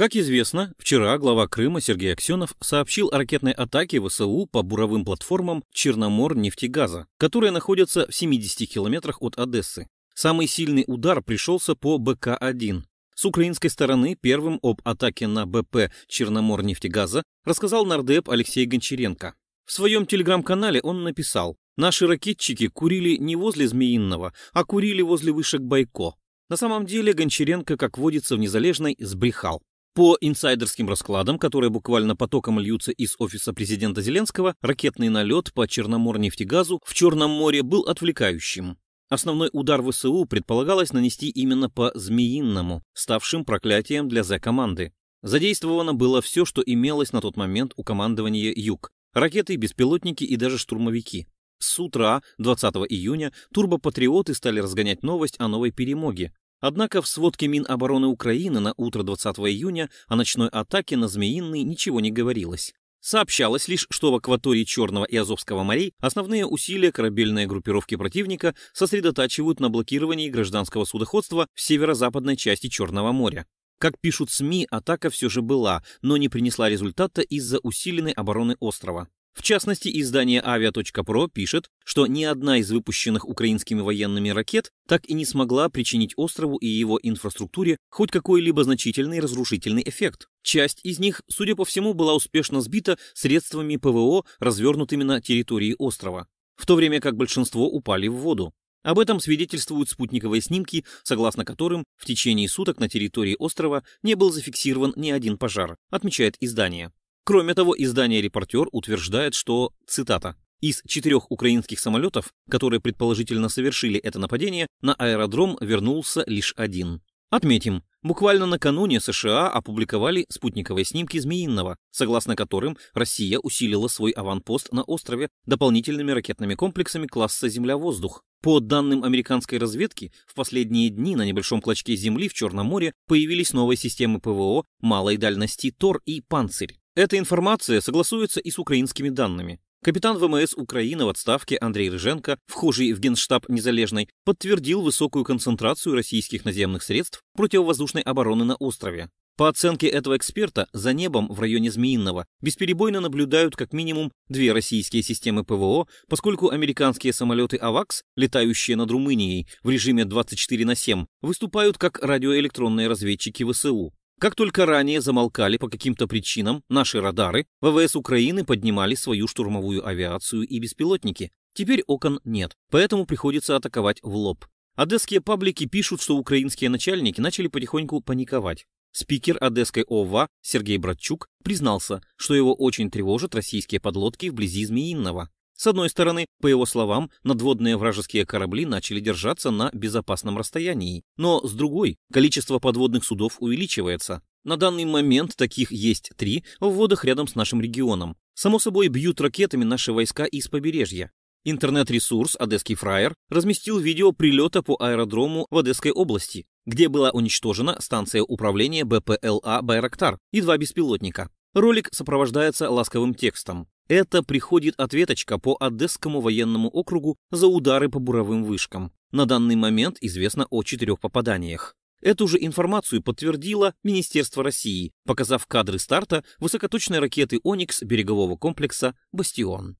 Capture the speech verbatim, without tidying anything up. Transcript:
Как известно, вчера глава Крыма Сергей Аксенов сообщил о ракетной атаке ВСУ по буровым платформам Черноморнефтегаза, которые находятся в семидесяти километрах от Одессы. Самый сильный удар пришелся по Б К один. С украинской стороны первым об атаке на Б П Черноморнефтегаза рассказал нардеп Алексей Гончаренко. В своем телеграм-канале он написал: «Наши ракетчики курили не возле Змеиного, а курили возле вышек Байко». На самом деле Гончаренко, как водится в Незалежной, сбрехал. По инсайдерским раскладам, которые буквально потоком льются из офиса президента Зеленского, ракетный налет по Черноморнефтегазу в Черном море был отвлекающим. Основной удар ВСУ предполагалось нанести именно по Змеиному, ставшим проклятием для Зе-команды. Задействовано было все, что имелось на тот момент у командования Юг – ракеты, беспилотники и даже штурмовики. С утра двадцатого июня турбопатриоты стали разгонять новость о новой перемоге. Однако в сводке Минобороны Украины на утро двадцатого июня о ночной атаке на Змеиный ничего не говорилось. Сообщалось лишь, что в акватории Черного и Азовского морей основные усилия корабельной группировки противника сосредотачивают на блокировании гражданского судоходства в северо-западной части Черного моря. Как пишут СМИ, атака все же была, но не принесла результата из-за усиленной обороны острова. В частности, издание Авиа.про пишет, что ни одна из выпущенных украинскими военными ракет так и не смогла причинить острову и его инфраструктуре хоть какой-либо значительный разрушительный эффект. Часть из них, судя по всему, была успешно сбита средствами П В О, развернутыми на территории острова, в то время как большинство упали в воду. Об этом свидетельствуют спутниковые снимки, согласно которым в течение суток на территории острова не был зафиксирован ни один пожар, отмечает издание. Кроме того, издание «Репортер» утверждает, что, цитата, «из четырех украинских самолетов, которые предположительно совершили это нападение, на аэродром вернулся лишь один». Отметим, буквально накануне С Ш А опубликовали спутниковые снимки Змеиного, согласно которым Россия усилила свой аванпост на острове дополнительными ракетными комплексами класса «Земля-воздух». По данным американской разведки, в последние дни на небольшом клочке земли в Черном море появились новые системы П В О малой дальности Тор и Панцирь. Эта информация согласуется и с украинскими данными. Капитан В М С Украины в отставке Андрей Рыженко, вхожий в Генштаб Незалежной, подтвердил высокую концентрацию российских наземных средств противовоздушной обороны на острове. По оценке этого эксперта, за небом в районе Змеиного бесперебойно наблюдают как минимум две российские системы П В О, поскольку американские самолеты «Авакс», летающие над Румынией в режиме двадцать четыре на семь, выступают как радиоэлектронные разведчики В С У. Как только ранее замолкали по каким-то причинам наши радары, В В С Украины поднимали свою штурмовую авиацию и беспилотники. Теперь окон нет, поэтому приходится атаковать в лоб. Одесские паблики пишут, что украинские начальники начали потихоньку паниковать. Спикер Одесской О В А Сергей Братчук признался, что его очень тревожат российские подлодки вблизи Змеиного. С одной стороны, по его словам, надводные вражеские корабли начали держаться на безопасном расстоянии. Но с другой, количество подводных судов увеличивается. На данный момент таких есть три в водах рядом с нашим регионом. Само собой, бьют ракетами наши войска из побережья. Интернет-ресурс «Одесский фраер» разместил видео прилета по аэродрому в Одесской области, где была уничтожена станция управления Б П Л А «Байрактар» и два беспилотника. Ролик сопровождается ласковым текстом. Это приходит ответочка по Одесскому военному округу за удары по буровым вышкам. На данный момент известно о четырех попаданиях. Эту же информацию подтвердило Министерство России, показав кадры старта высокоточной ракеты «Оникс» берегового комплекса «Бастион».